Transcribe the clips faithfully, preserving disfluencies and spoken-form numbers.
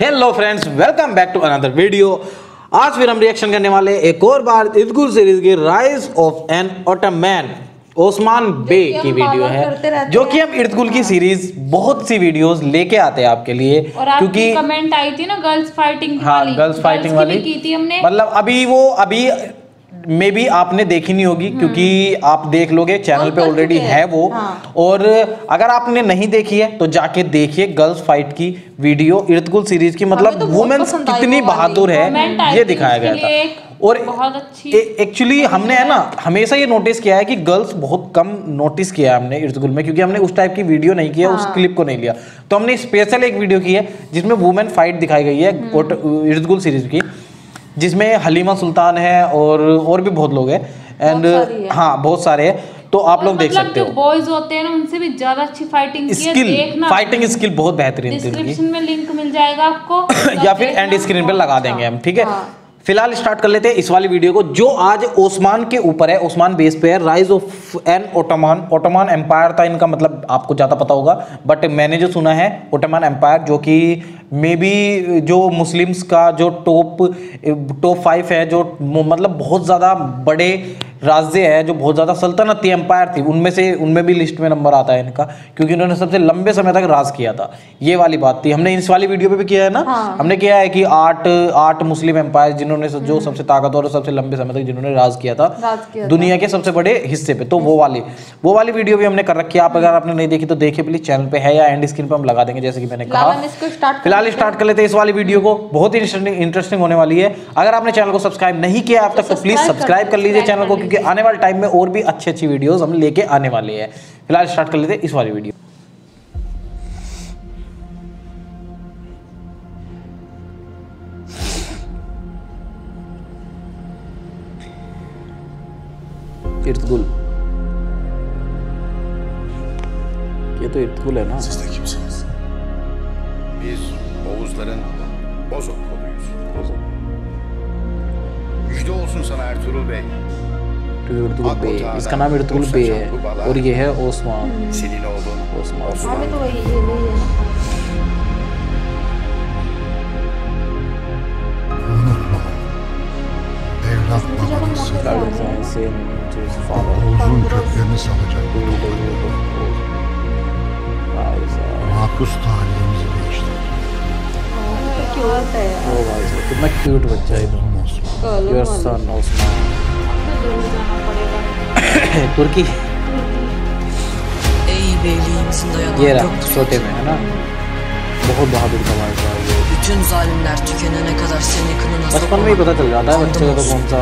Hello friends, welcome back to another video. आज फिर हम रिएक्शन करने वाले एक और बार इर्तुगरुल सीरीज की rise of an Ottoman Osman Bey की वीडियो है, जो कि हम इर्तुगरुल की सीरीज बहुत सी वीडियोस लेके आते हैं आपके लिए। क्योंकि कमेंट आई थी ना गर्ल्स फाइटिंग, हाँ गर्ल्स फाइटिंग वाली की थी हमने, मतलब अभी वो अभी मे भी आपने देखी नहीं होगी क्योंकि आप देख लोगे चैनल पे ऑलरेडी है वो। हाँ। और अगर आपने नहीं देखी है तो जाके देखिए गर्ल्स फाइट की वीडियो इर्तुगरुल सीरीज की, मतलब वुमेन्स कितनी बहादुर है ये दिखाया गया था। और एक्चुअली हमने है ना हमेशा ये नोटिस किया है कि गर्ल्स बहुत कम नोटिस किया है हमने इर्तुगरुल में, क्योंकि हमने उस टाइप की वीडियो नहीं किया। हाँ। उस क्लिप को नहीं लिया, तो हमने स्पेशल एक वीडियो की है जिसमें वुमेन फाइट दिखाई गई है इर्तुगरुल सीरीज की, जिसमें हलीमा सुल्तान है और और भी बहुत लोग हैं एंड हाँ बहुत सारे हैं, तो आप लोग देख मतलब सकते हो। बॉयज होते हैं ना उनसे भी ज़्यादा अच्छी फाइटिंग स्किल, फाइटिंग स्किल बहुत बेहतरीन थी। डिस्क्रिप्शन में लिंक मिल जाएगा आपको या फिर एंड स्क्रीन पे लगा देंगे हम, ठीक है। फिलहाल स्टार्ट कर लेते हैं इस वाली वीडियो को, जो आज ओस्मान के ऊपर है, ओस्मान बेस पे है। Rise of an Ottoman, Ottoman empire था इनका, मतलब आपको ज़्यादा पता होगा बट मैंने जो सुना है ओटोमन एम्पायर, जो कि मे बी जो मुस्लिम्स का जो टॉप टॉप फाइव है, जो मतलब बहुत ज़्यादा बड़े राज्य है, जो बहुत ज़्यादा सल्तनती एम्पायर थी, उनमें से उनमें भी लिस्ट में नंबर आता है इनका, क्योंकि इन्होंने सबसे लंबे समय तक राज किया था। ये वाली बात थी, हमने इस वाली वीडियो पे भी किया है ना। हाँ। हमने किया है कि आठ आठ मुस्लिम एम्पायर जिन्होंने जो सबसे ताकतवर और सबसे लंबे समय तक जिन्होंने राज किया था, राज किया दुनिया था। के सबसे बड़े हिस्से पे, तो वो वाली वो वाली वीडियो भी हमने कर रखी है। आप अगर आपने नहीं देखी तो देखिए प्लीज, चैनल पे है या एंड स्क्रीन पे हम लगा देंगे जैसे कि मैंने कहा। फिलहाल स्टार्ट कर लेते हैं इस वाली वीडियो को, बहुत ही इंटरेस्टिंग होने वाली है। अगर आपने चैनल को सब्सक्राइब नहीं किया अब तक तो प्लीज सब्सक्राइब कर लीजिए चैनल को, कि आने वाले टाइम में और भी अच्छी अच्छी वीडियोस हम लेके आने वाले हैं। फिलहाल स्टार्ट कर लेते हैं इस वाली वीडियो। इर्तुगरुल, ये तो इर्तुगरुल है ना। Siz de kimsiniz? Biz Oğuzların Bozok koluyuz. Bozok. Müjde olsun sana Ertuğrul Bey. Ertugrul Bey, इसका नाम इर्तुगरुल बे है और ये है ओस्मान। कितना क्यूट बच्चा है, योर सन ओस्मान। तुर्की ये रहा सोते में है ना, बहुत बहादुर कमाल था ये। बचपन में ही पता चल जाता है बच्चे का तो कौन सा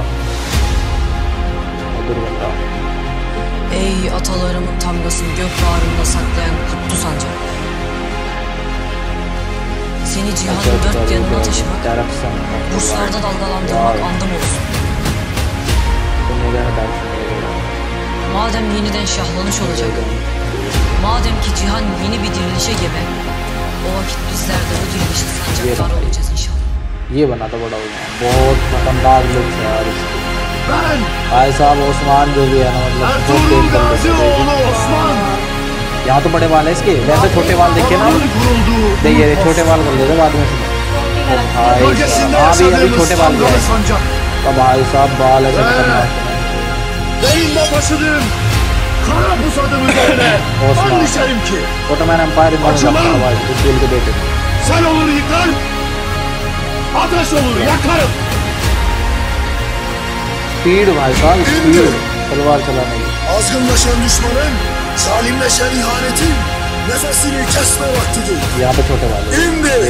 बहादुर बनता। Ey atalarımın damgasını gök bağrında saklayan kutlu sancak. Seni cihanın dört yanına taşımak, Ruslarda dalgalandırmak andım olsun. Madem yeniden şahlanış olacak, madem ki cihan yeni bir dirilişe gebe, o vakit bizler de bu dirilişte sancaktar olacağız inşallah. ये बना था बड़ा उन्होंने, बहुत खतरनाक look है यार इसकी। भाई साहब ओस्मान जो भी है ना, मतलब बहुत तेज कर देते। यहाँ तो बड़े बाल है इसके, वैसे छोटे बाल देखे ना, देखिए छोटे बाल कर देते बाद में। हाँ भी अभी छोटे बाल है। भाई साहब बाल ऐसे ओटोमन एम्पायर के बेटे स्पीड, भाई साहब स्पीड तलवार चलाने की। यहाँ पे छोटे वाले गाड़ी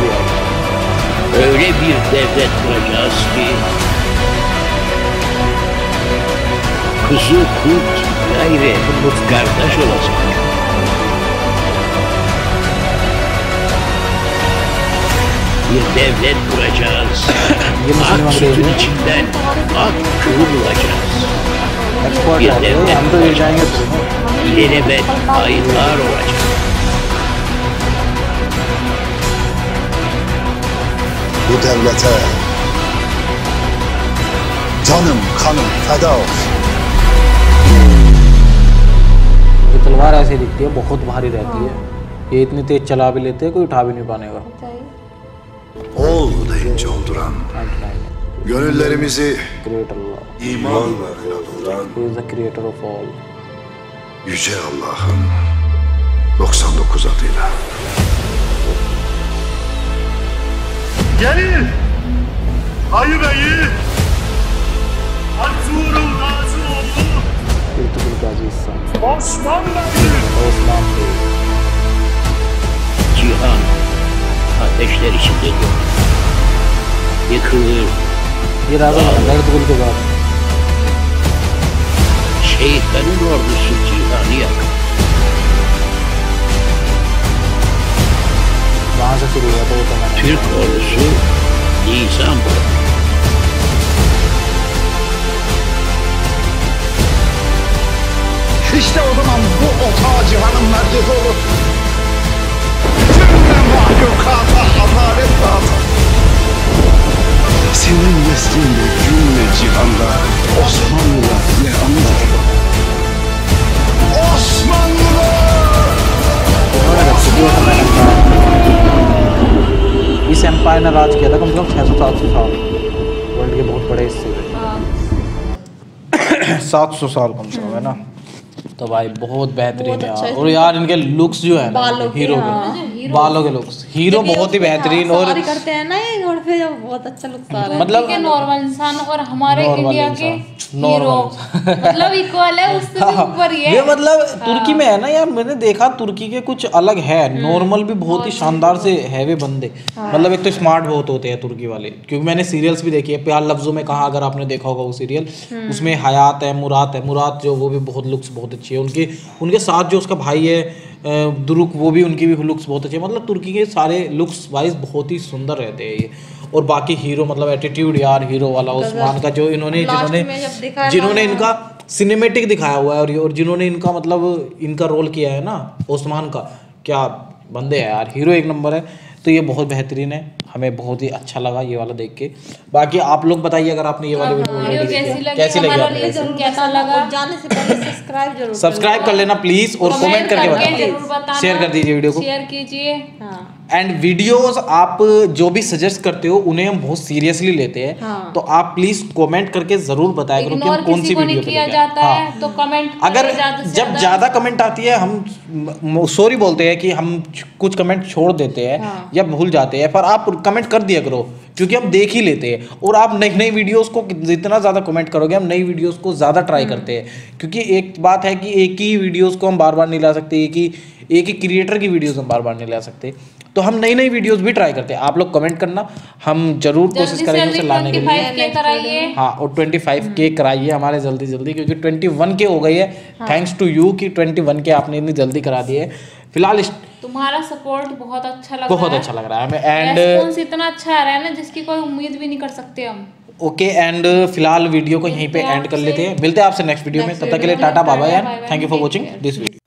भी öyle bir devlet kuracağız ki kuzu kurt gayrı kurt kardeş olacak. Bir devlet kuracağız. Ak sütün içinden ak kuru bulacağız. Bir devlet kuracağız. ve ayınlar olacak. Bu devlete canım kanım feda olsun. ये तलवार ऐसे दिखती है, बहुत भारी रहती है, ये इतनी तेज चला भी लेते हैं कोई उठा भी नहीं पानेगा। Oğlunu da ince olduran, gönüllerimizi imanla kılavuran Yüce Allah'ın doksan dokuz adıyla. Gelin! Ayı Bey'i! Ertugrul Gazi oğlu! Ertugrul Gazi İhsan. Osman Bey! Osman Bey! Cihan ateşler içinde dönüyor. Yıkılır. Bir adam Ertugrul Gazi. Şehitlerin ordusu Cihan'ı yakın. Türk ordusu nizam bırakır. İşte o zaman bu otağı cihanın merkezi olur. Tümle mahlukata hamaret lazım. Senin neslinde cümle cihanda Osmanlı'la ne anlar? Osmanlı! इस empire ने राज किया था कम से कम छह सौ सात सौ साल, वर्ल्ड के बहुत बड़े हिस्से पे सात सौ साल कम से कम, है ना। तो भाई बहुत बेहतरीन है यार, और यार इनके लुक्स जो है ना हीरो के, बालों के लुक्स, हीरो बहुत ही बेहतरीन। और करते हैं ना ये घोड़ पे, बहुत अच्छा लुक्स आ रहा है, मतलब के नॉर्मल इंसान और हमारे इंडिया के हीरो मतलब इक्वल है, उससे भी ऊपर ही है ये। मतलब तुर्की में है ना यार, मैंने देखा तुर्की के कुछ अलग है, नॉर्मल भी बहुत ही शानदार से हैवे बंदे, मतलब एक तो स्मार्ट बहुत होते हैं तुर्की वाले, क्योंकि मैंने सीरियल्स भी देखी है। प्यार लफ्जों में कहा, अगर आपने देखा होगा वो सीरियल, उसमें हयात है, मुराद है, मुराद जो वो भी बहुत लुक्स बहुत अच्छी है उनके, उनके साथ जो उसका भाई है दुरुक, वो भी, उनकी भी लुक्स बहुत अच्छे। मतलब तुर्की के सारे लुक्स वाइज बहुत ही सुंदर रहते हैं ये। और बाकी हीरो मतलब एटीट्यूड यार हीरो वाला उस्मान का, जो इन्होंने जिन्होंने जिन्होंने इनका सिनेमेटिक दिखाया हुआ है, और, और जिन्होंने इनका मतलब इनका रोल किया है ना उस्मान का, क्या बंदे हैं यार, हीरो एक नंबर है। तो ये बहुत बेहतरीन है, हमें बहुत ही अच्छा लगा ये वाला देख के। बाकी आप लोग बताइए अगर आपने ये वाली वीडियो कैसी लगी, कैसी लगी, कैसा लगा। जाने से पहले सब्सक्राइब जरूर सब्सक्राइब कर लेना प्लीज, और कमेंट करके बताना, शेयर कर दीजिए वीडियो को, शेयर कीजिए। एंड वीडियोस आप जो भी सजेस्ट करते हो उन्हें हम बहुत सीरियसली लेते हैं, हाँ। तो आप प्लीज कमेंट करके जरूर बताया करो कि हम कौन सी वीडियो किया जाता है, हाँ। तो कमेंट अगर जब ज्यादा कमेंट आती है, हम सॉरी बोलते हैं कि हम कुछ कमेंट छोड़ देते हैं, हाँ। या भूल जाते हैं, पर आप कमेंट कर दिया करो, क्योंकि हम देख ही लेते हैं। और आप नई नई वीडियोस को जितना ज़्यादा कमेंट करोगे, हम नई वीडियोस को ज़्यादा ट्राई करते हैं, क्योंकि एक बात है कि एक ही वीडियोस को हम बार बार नहीं ला सकते, एक ही एक ही क्रिएटर की वीडियोस हम बार बार नहीं ला सकते, तो हम नई नई वीडियोस भी ट्राई करते हैं। आप लोग कमेंट करना, हम जरूर कोशिश करेंगे उसे लाने के लिए, हाँ। और पच्चीस के कराइए हमारे जल्दी जल्दी, क्योंकि इक्कीस के हो गई है, थैंक्स टू यू कि इक्कीस के आपने इतनी जल्दी करा दी है। फिलहाल तुम्हारा सपोर्ट बहुत अच्छा लग बहुत रहा है, अच्छा लग रहा है हमें, एंड रिस्पांस इतना अच्छा आ रहा है ना जिसकी कोई उम्मीद भी नहीं कर सकते हम। ओके एंड फिलहाल वीडियो को यहीं पे एंड कर लेते हैं, मिलते हैं आपसे नेक्स्ट वीडियो में, तब तक के लिए tata bye bye, thank you for watching this video.